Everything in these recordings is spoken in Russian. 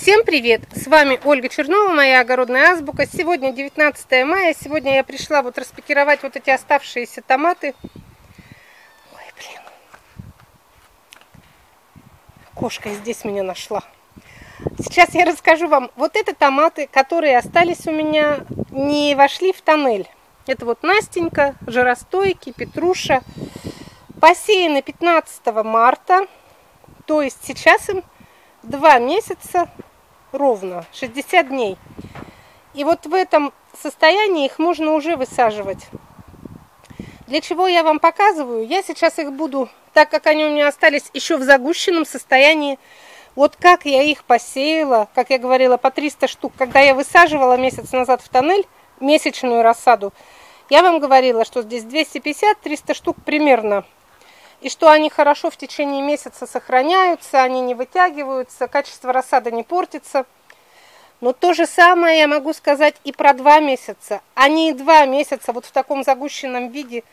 Всем привет! С вами Ольга Чернова, моя огородная азбука. Сегодня 19 мая. Сегодня я пришла вот распикировать вот эти оставшиеся томаты. Ой, блин. Кошка здесь меня нашла. Сейчас я расскажу вам. Вот это томаты, которые остались у меня, не вошли в тоннель. Это вот Настенька, Жаростойки, Петруша. Посеяны 15 марта. То есть сейчас им 2 месяца. Ровно 60 дней. И вот в этом состоянии их можно уже высаживать. Для чего я вам показываю? Я сейчас их буду, так как они у меня остались еще в загущенном состоянии, вот как я их посеяла, как я говорила, по 300 штук. Когда я высаживала месяц назад в тоннель месячную рассаду, я вам говорила, что здесь 250-300 штук примерно. И что они хорошо в течение месяца сохраняются, они не вытягиваются, качество рассады не портится. Но то же самое я могу сказать и про 2 месяца. Они 2 месяца вот в таком загущенном виде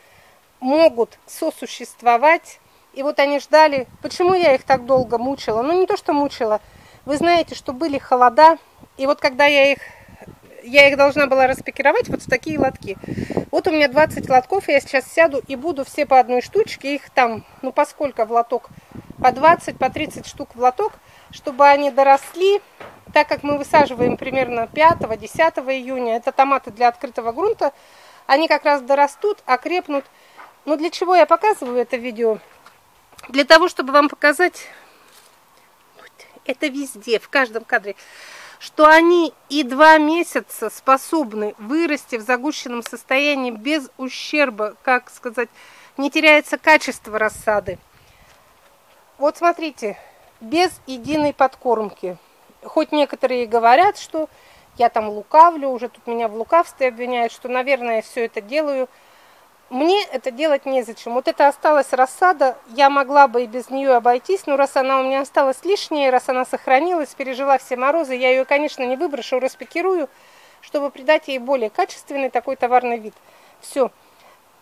могут сосуществовать. И вот они ждали. Почему я их так долго мучила? Ну не то, что мучила. Вы знаете, что были холода. И вот когда я их должна была распикировать вот в такие лотки. Вот у меня 20 лотков, я сейчас сяду и буду все по одной штучке, их там, ну поскольку в лоток, по 20, по 30 штук в лоток, чтобы они доросли, так как мы высаживаем примерно 5-10 июня, это томаты для открытого грунта, они как раз дорастут, окрепнут. Но для чего я показываю это видео? Для того, чтобы вам показать, это везде, в каждом кадре, что они и 2 месяца способны вырасти в загущенном состоянии без ущерба, как сказать, не теряется качество рассады. Вот смотрите, без единой подкормки. Хоть некоторые говорят, что я там лукавлю, уже тут меня в лукавстве обвиняют, что, наверное, я все это делаю. Мне это делать незачем. Вот это осталась рассада, я могла бы и без нее обойтись, но раз она у меня осталась лишняя, раз она сохранилась, пережила все морозы, я ее, конечно, не выброшу, распикирую, чтобы придать ей более качественный такой товарный вид. Все.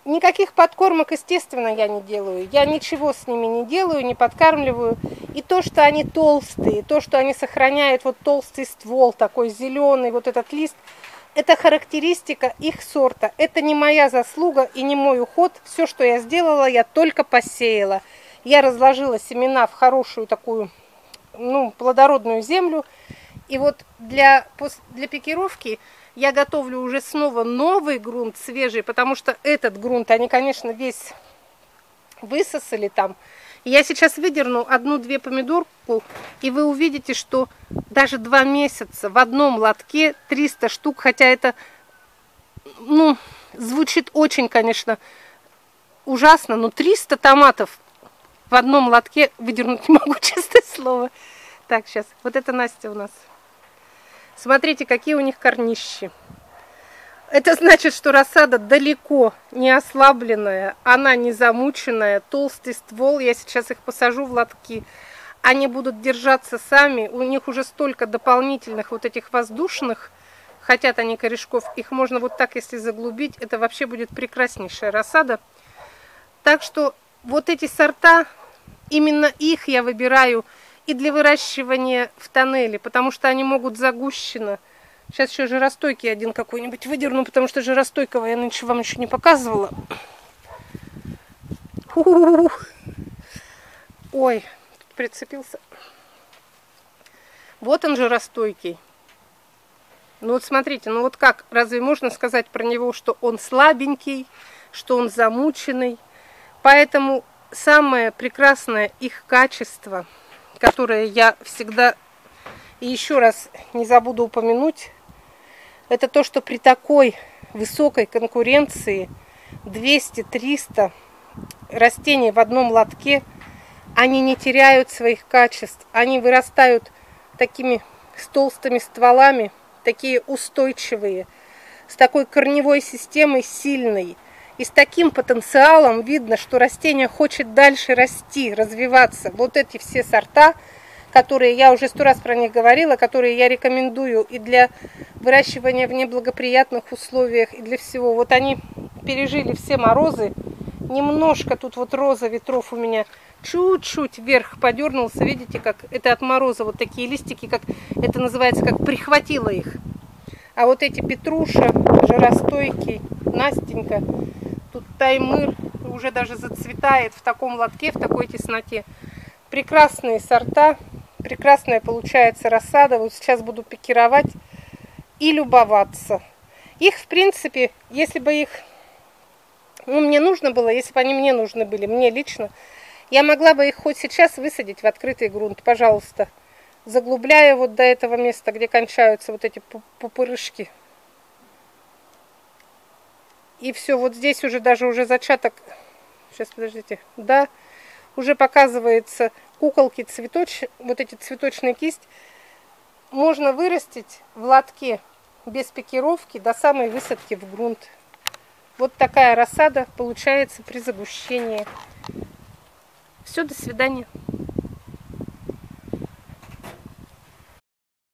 Никаких подкормок, естественно, я не делаю. Я ничего с ними не делаю, не подкармливаю. И то, что они толстые, то, что они сохраняют вот толстый ствол, такой зеленый, вот этот лист, это характеристика их сорта. Это не моя заслуга и не мой уход. Все, что я сделала, я только посеяла. Я разложила семена в хорошую такую, ну, плодородную землю. И вот для пикировки я готовлю уже снова новый грунт, свежий, потому что этот грунт, они, конечно, весь высосали там. Я сейчас выдерну 1-2 помидорку, и вы увидите, что даже 2 месяца в одном лотке 300 штук, хотя это, ну, звучит очень, конечно, ужасно, но 300 томатов в одном лотке выдернуть не могу, честное слово. Так, сейчас, вот это Настя у нас. Смотрите, какие у них корнищи. Это значит, что рассада далеко не ослабленная, она не замученная, толстый ствол. Я сейчас их посажу в лотки. Они будут держаться сами. У них уже столько дополнительных вот этих воздушных, хотят они корешков. Их можно вот так, если заглубить, это вообще будет прекраснейшая рассада. Так что вот эти сорта, именно их я выбираю и для выращивания в тоннеле, потому что они могут загущенно. Сейчас еще жаростойкий один какой-нибудь выдерну, потому что жаростойкого я нынче вам еще не показывала. Ой, прицепился. Вот он жаростойкий. Ну вот смотрите, ну вот как, разве можно сказать про него, что он слабенький, что он замученный? Поэтому самое прекрасное их качество, которое я всегда и еще раз не забуду упомянуть, это то, что при такой высокой конкуренции 200-300 растений в одном лотке, они не теряют своих качеств, они вырастают такими с толстыми стволами, такие устойчивые, с такой корневой системой сильной. И с таким потенциалом видно, что растение хочет дальше расти, развиваться. Вот эти все сорта, которые я уже 100 раз про них говорила, которые я рекомендую и для выращивания в неблагоприятных условиях, и для всего. Вот они пережили все морозы. Немножко тут вот роза ветров у меня чуть-чуть вверх подернулся, видите, как это от мороза, вот такие листики, как это называется, как прихватило их. А вот эти Петруша, Жаростойки, Настенька, тут Таймыр уже даже зацветает в таком лотке, в такой тесноте. Прекрасные сорта, прекрасная получается рассада. Вот сейчас буду пикировать и любоваться. Их, в принципе, если бы их, ну, мне нужно было, если бы они мне нужны были, мне лично, я могла бы их хоть сейчас высадить в открытый грунт, пожалуйста, заглубляя вот до этого места, где кончаются вот эти пупырышки. И все, вот здесь уже даже уже зачаток, сейчас, подождите, да, уже показывается куколки, вот эти цветочные кисть, можно вырастить в лотке без пикировки до самой высадки в грунт. Вот такая рассада получается при загущении. Все, до свидания.